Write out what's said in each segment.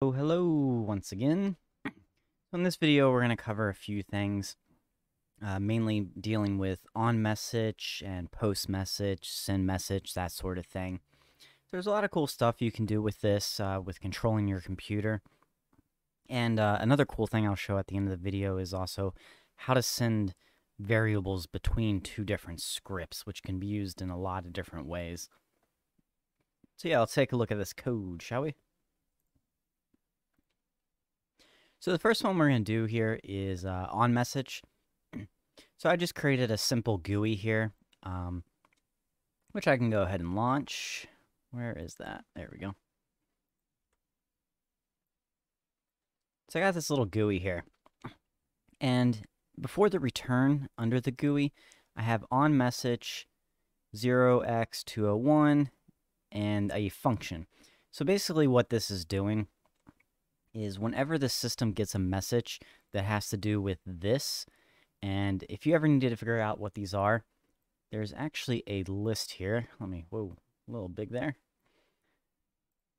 Oh, hello once again. In this video, we're going to cover a few things, mainly dealing with OnMessage and PostMessage, SendMessage, that sort of thing. There's a lot of cool stuff you can do with this, with controlling your computer. And another cool thing I'll show at the end of the video is also how to send variables between two different scripts, which can be used in a lot of different ways. So yeah, let's take a look at this code, shall we? So the first one we're going to do here is OnMessage. So I just created a simple GUI here, which I can go ahead and launch. Where is that? There we go. So I got this little GUI here. And before the return under the GUI, I have OnMessage 0x201 and a function. So basically what this is doing is whenever the system gets a message that has to do with this, and if you ever needed to figure out what these are, there's actually a list here. Let me, whoa, a little big there.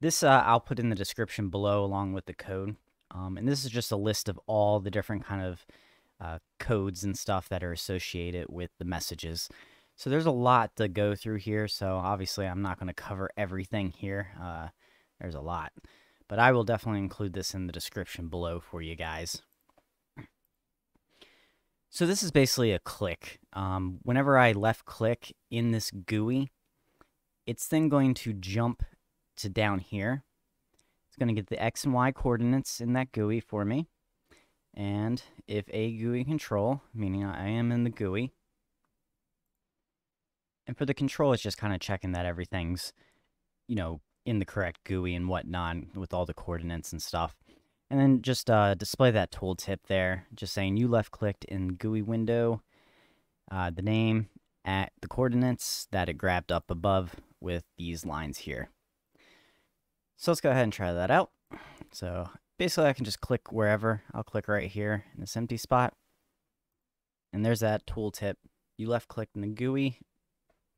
This I'll put in the description below along with the code. And this is just a list of all the different kind of codes and stuff that are associated with the messages. So there's a lot to go through here, so obviously I'm not going to cover everything here. There's a lot. But I will definitely include this in the description below for you guys. So this is basically a click. Whenever I left click in this GUI, it's then going to jump to down here. It's going to get the X and Y coordinates in that GUI for me. And if a GUI control, meaning I am in the GUI. And for the control, it's just kind of checking that everything's, you know, in the correct GUI and whatnot with all the coordinates and stuff. And then just display that tooltip there, just saying you left clicked in GUI window, the name at the coordinates that it grabbed up above with these lines here. So let's go ahead and try that out. So basically I can just click wherever. I'll click right here in this empty spot. And there's that tooltip. You left clicked in the GUI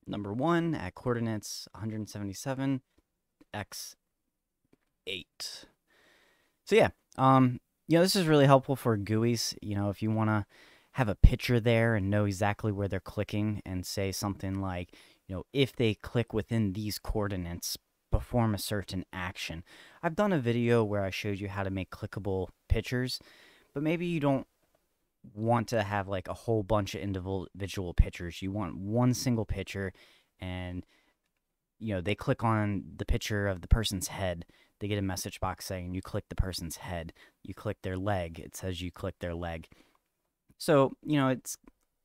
number 1 at coordinates 177. X8. So yeah, you know, this is really helpful for GUIs. You know, if you want to have a picture there and know exactly where they're clicking, and say something like, you know, if they click within these coordinates, perform a certain action. I've done a video where I showed you how to make clickable pictures, but maybe you don't want to have like a whole bunch of individual pictures. You want one single picture, and you know, they click on the picture of the person's head, they get a message box saying you click the person's head, you click their leg, it says you click their leg. So, you know, it's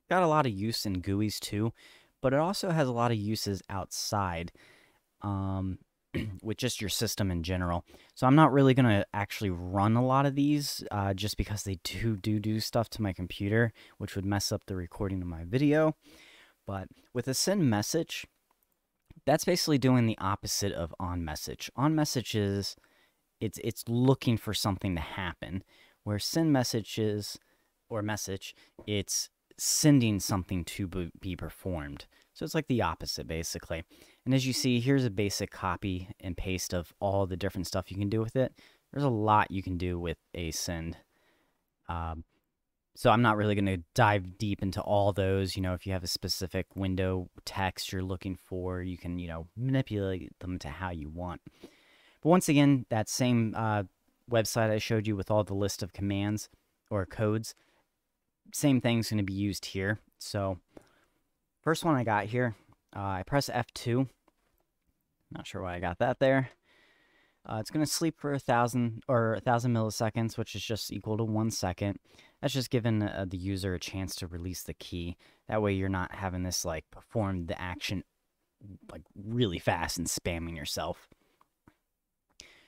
got a lot of use in GUIs too, but it also has a lot of uses outside with just your system in general. So I'm not really going to actually run a lot of these just because they do stuff to my computer, which would mess up the recording of my video. But with a send message, that's basically doing the opposite of OnMessage. OnMessage is, it's looking for something to happen, where SendMessage, or message, it's sending something to be performed. So it's like the opposite, basically. And as you see, here's a basic copy and paste of all the different stuff you can do with it. There's a lot you can do with a send. So I'm not really going to dive deep into all those. You know, if you have a specific window text you're looking for, you can, you know, manipulate them to how you want. But once again, that same website I showed you with all the list of commands or codes, same thing's going to be used here. So first one I got here, I press F2. Not sure why I got that there. It's going to sleep for 1,000 milliseconds, which is just equal to 1 second. That's just giving the user a chance to release the key. That way you're not having this, like, perform the action, like, really fast and spamming yourself.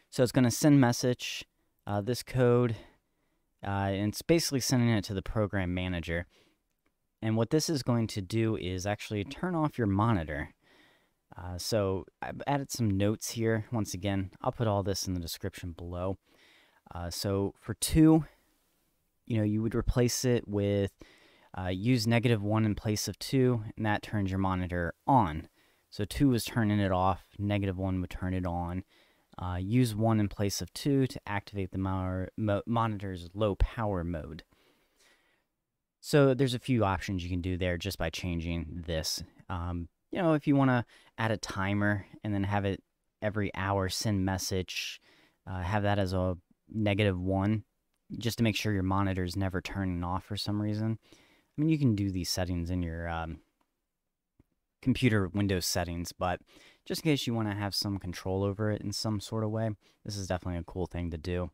So it's going to send message, this code, and it's basically sending it to the program manager. And what this is going to do is actually turn off your monitor. So I've added some notes here. Once again, I'll put all this in the description below. So for 2, you know, you would replace it with use -1 in place of 2, and that turns your monitor on. So 2 was turning it off, -1 would turn it on, Use 1 in place of 2 to activate the monitor's low power mode. So there's a few options you can do there just by changing this. You know, if you want to add a timer and then have it every hour send message, have that as a -1 just to make sure your monitor is never turning off for some reason. I mean, you can do these settings in your computer Windows settings, but just in case you want to have some control over it in some sort of way, this is definitely a cool thing to do.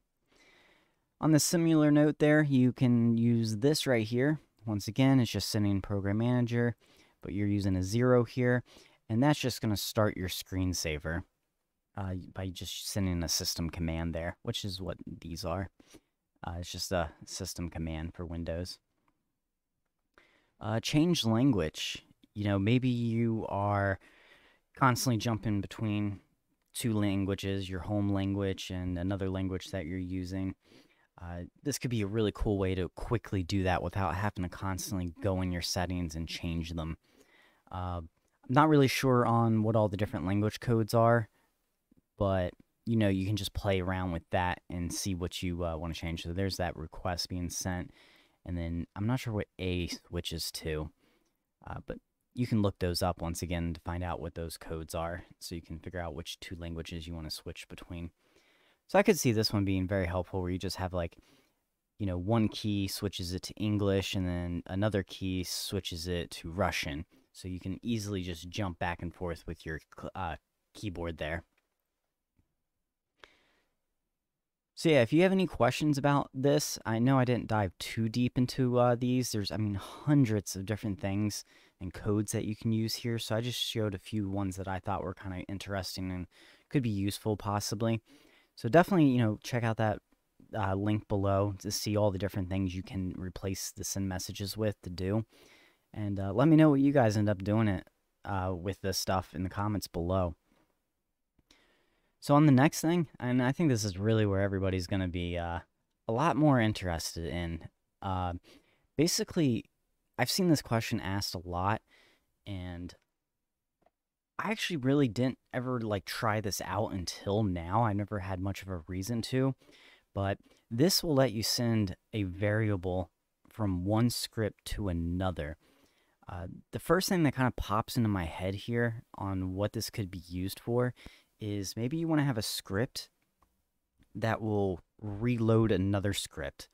On the similar note there, you can use this right here. Once again, it's just sending Program Manager, but you're using a 0 here, and that's just going to start your screensaver by just sending a system command there, which is what these are. It's just a system command for Windows. Change language. You know, maybe you are constantly jumping between two languages, your home language and another language that you're using. This could be a really cool way to quickly do that without having to constantly go in your settings and change them. I'm not really sure on what all the different language codes are, but you know, you can just play around with that and see what you want to change. So there's that request being sent, and then I'm not sure what A switches to, but you can look those up once again to find out what those codes are, so you can figure out which two languages you want to switch between. So I could see this one being very helpful, where you just have, like, you know, one key switches it to English and then another key switches it to Russian. So you can easily just jump back and forth with your keyboard there. So yeah, if you have any questions about this, I know I didn't dive too deep into these. There's, I mean, hundreds of different things and codes that you can use here. So I just showed a few ones that I thought were kind of interesting and could be useful possibly. So definitely, you know, check out that link below to see all the different things you can replace the send messages with to do. And let me know what you guys end up doing it with this stuff in the comments below. So on the next thing, and I think this is really where everybody's going to be a lot more interested in. Basically, I've seen this question asked a lot, and I actually really didn't ever like try this out until now. I never had much of a reason to, but this will let you send a variable from one script to another. The first thing that kind of pops into my head here on what this could be used for is maybe you want to have a script that will reload another script.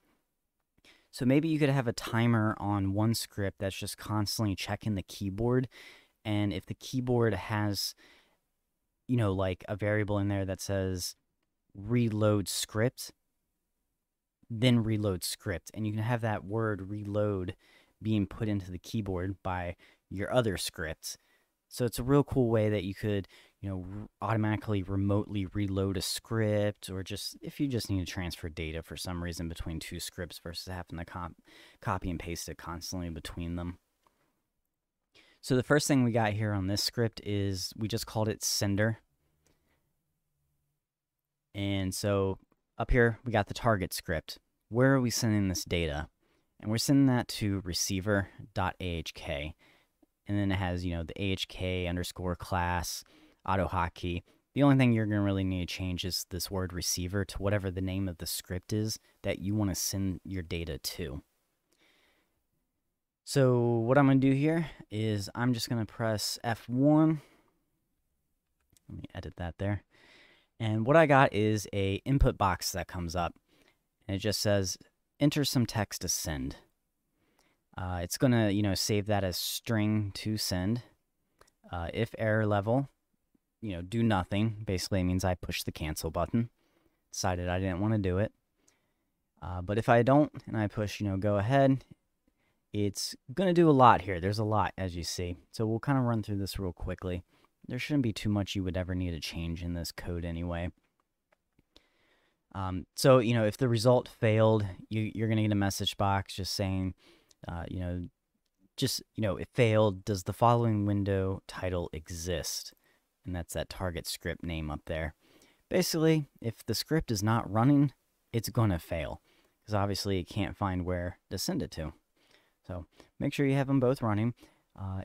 So maybe you could have a timer on one script that's just constantly checking the keyboard. And if the keyboard has, you know, like a variable in there that says reload script, then reload script. And you can have that word reload being put into the keyboard by your other scripts. So it's a real cool way that you could, you know, automatically remotely reload a script, or just if you just need to transfer data for some reason between two scripts versus having to copy and paste it constantly between them. So the first thing we got here on this script is we just called it sender. And so up here, we got the target script. Where are we sending this data? And we're sending that to receiver.ahk. And then it has, you know, the ahk underscore class, AutoHotkey. The only thing you're going to really need to change is this word receiver to whatever the name of the script is that you want to send your data to. So what I'm going to do here is I'm just going to press F1. Let me edit that there. And what I got is a input box that comes up. And it just says, enter some text to send. It's going to, you know, save that as string to send. If error level, you know, do nothing. Basically, it means I pushed the cancel button. Decided I didn't want to do it. But if I don't and I push, you know, go ahead, it's going to do a lot here. There's a lot, as you see. So we'll kind of run through this real quickly. There shouldn't be too much you would ever need to change in this code anyway. So, you know, if the result failed, you're going to get a message box just saying, it failed. Does the following window title exist? And that's that target script name up there. Basically, if the script is not running, it's going to fail, because obviously it can't find where to send it to. So make sure you have them both running.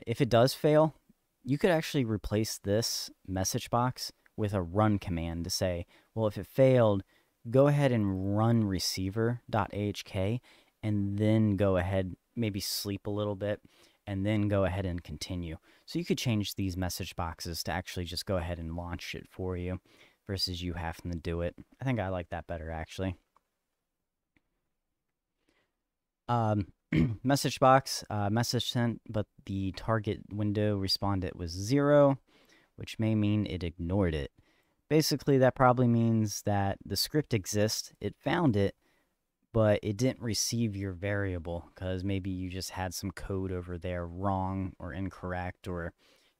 If it does fail, you could actually replace this message box with a run command to say, well, if it failed, go ahead and run receiver.ahk and then go ahead, maybe sleep a little bit, and then go ahead and continue. So you could change these message boxes to actually just go ahead and launch it for you versus you having to do it. I think I like that better, actually. Message box, message sent, but the target window respondent was 0, which may mean it ignored it. Basically, that probably means that the script exists, it found it, but it didn't receive your variable because maybe you just had some code over there wrong or incorrect, or,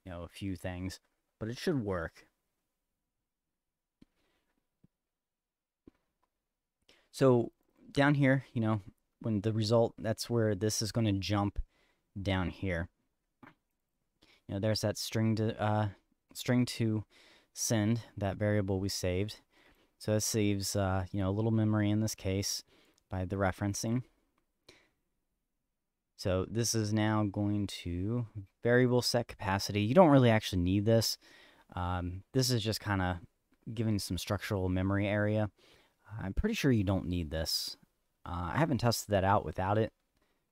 you know, a few things, but it should work. So down here, you know, when the result, that's where this is going to jump down here. You know, there's that string to send, that variable we saved. So this saves, you know, a little memory in this case by the referencing. So this is now going to variable set capacity. You don't really actually need this. This is just kind of giving some structural memory area. I'm pretty sure you don't need this. I haven't tested that out without it,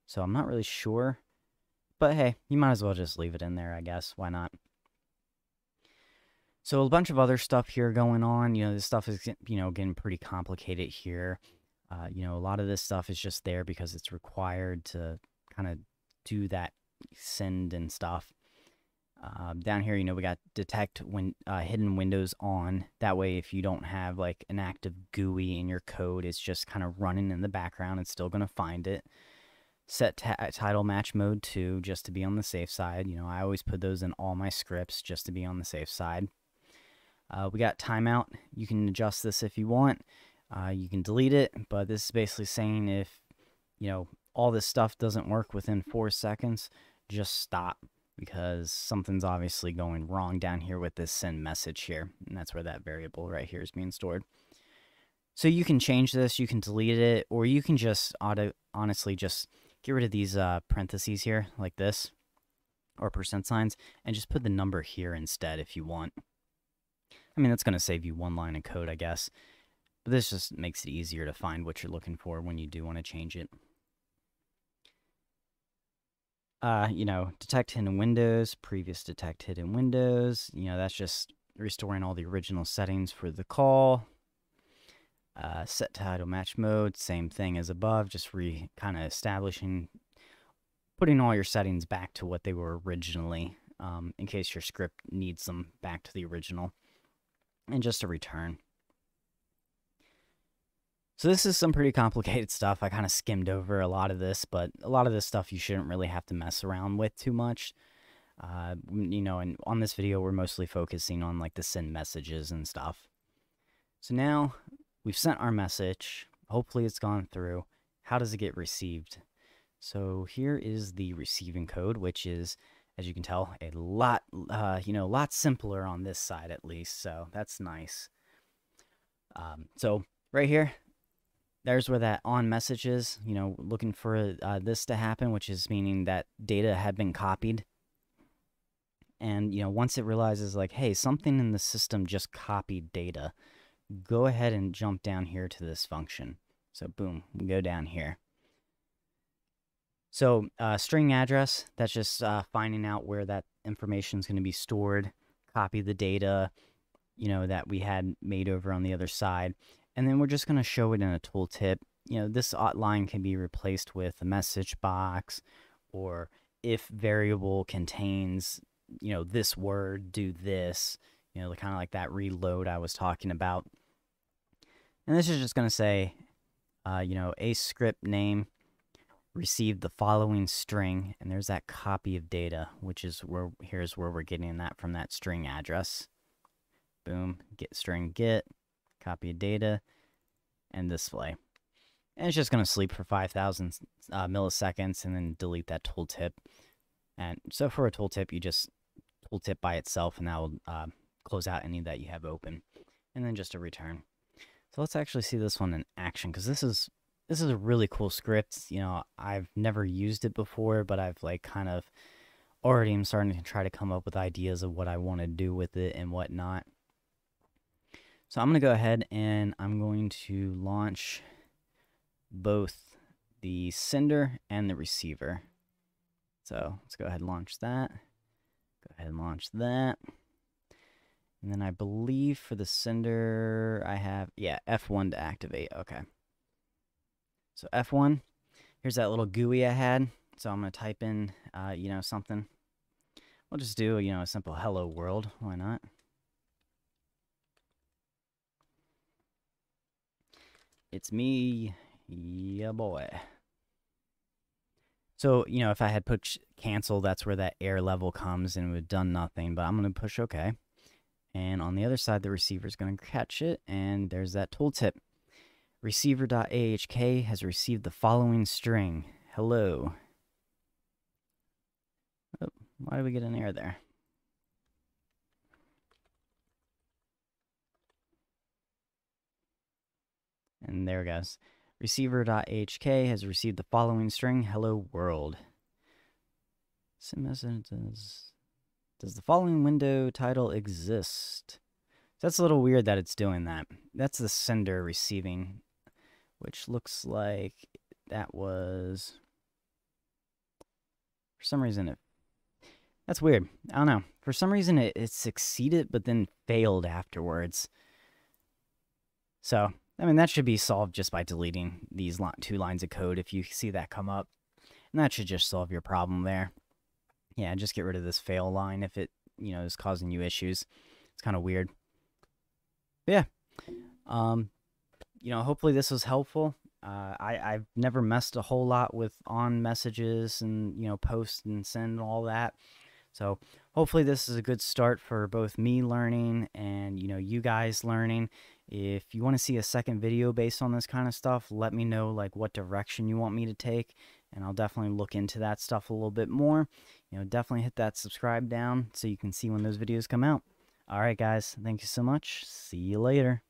so I'm not really sure. But hey, you might as well just leave it in there, I guess. Why not? So a bunch of other stuff here going on. You know, this stuff is, you know, getting pretty complicated here. You know, a lot of this stuff is just there because it's required to kind of do that send and stuff. Down here, you know, we got detect when hidden windows on. That way, if you don't have like an active GUI in your code, it's just kind of running in the background. It's still going to find it. Set title match mode to, just to be on the safe side. You know, I always put those in all my scripts just to be on the safe side. We got timeout. You can adjust this if you want. You can delete it, but this is basically saying if, you know, all this stuff doesn't work within 4 seconds, just stop, because something's obviously going wrong down here with this send message here, and that's where that variable right here is being stored. So you can change this, you can delete it, or you can just honestly just get rid of these parentheses here like this, or percent signs, and just put the number here instead if you want. I mean, that's going to save you one line of code, I guess, but this just makes it easier to find what you're looking for when you do want to change it. You know, detect hidden windows, previous detect hidden windows. You know, that's just restoring all the original settings for the call. Set title match mode, same thing as above, just kind of establishing, putting all your settings back to what they were originally, in case your script needs them back to the original, and just a return. So this is some pretty complicated stuff. I kind of skimmed over a lot of this, but a lot of this stuff you shouldn't really have to mess around with too much. You know, and on this video, we're mostly focusing on like the send messages and stuff. So now we've sent our message. Hopefully it's gone through. How does it get received? So here is the receiving code, which is, as you can tell, a lot, you know, a lot simpler on this side at least. So that's nice. So right here, there's where that on message is, you know, looking for this to happen, which is meaning that data had been copied. And, you know, once it realizes like, hey, something in the system just copied data, go ahead and jump down here to this function. So boom, we go down here. So string address, that's just finding out where that information is going to be stored, copy the data, you know, that we had made over on the other side. And then we're just going to show it in a tooltip. You know, this line can be replaced with a message box, or if variable contains, you know, this word, do this, you know, kind of like that reload I was talking about. And this is just going to say, you know, a script name received the following string. And there's that copy of data, which is where, here's where we're getting that from, that string address. Boom, get string get. Copy of data, and display. And it's just going to sleep for 5,000 milliseconds and then delete that tooltip. And so for a tooltip, you just tooltip by itself, and that will close out any that you have open. And then just a return. So let's actually see this one in action, because this is a really cool script. You know, I've never used it before, but I've like kind of already am starting to try to come up with ideas of what I want to do with it and whatnot. So I'm going to go ahead and I'm going to launch both the sender and the receiver. So let's go ahead and launch that. Go ahead and launch that. And then I believe for the sender, I have, yeah, F1 to activate. Okay. So F1, here's that little GUI I had. So I'm going to type in, you know, something. We'll just do, you know, a simple hello world. Why not? It's me. Yeah, boy. So, you know, if I had push cancel, that's where that error level comes and it would have done nothing. But I'm going to push OK. And on the other side, the receiver is going to catch it. And there's that tooltip. Receiver.ahk has received the following string. Hello. Oh, why did we get an error there? And there it goes. Receiver.ahk has received the following string. Hello, world. SendMessage does the following window title exist? So that's a little weird that it's doing that. That's the sender receiving, which looks like that was... For some reason, it... That's weird. I don't know. For some reason, it succeeded, but then failed afterwards. So... I mean, that should be solved just by deleting these two lines of code if you see that come up. And that should just solve your problem there. Yeah, just get rid of this fail line if it, you know, is causing you issues. It's kind of weird. But yeah. You know, hopefully this was helpful. I've never messed a whole lot with on messages and, you know, post and send and all that. So hopefully this is a good start for both me learning and, you know, you guys learning. If you want to see a second video based on this kind of stuff, let me know like what direction you want me to take, and I'll definitely look into that stuff a little bit more. You know, definitely hit that subscribe down so you can see when those videos come out. All right, guys, thank you so much. See you later.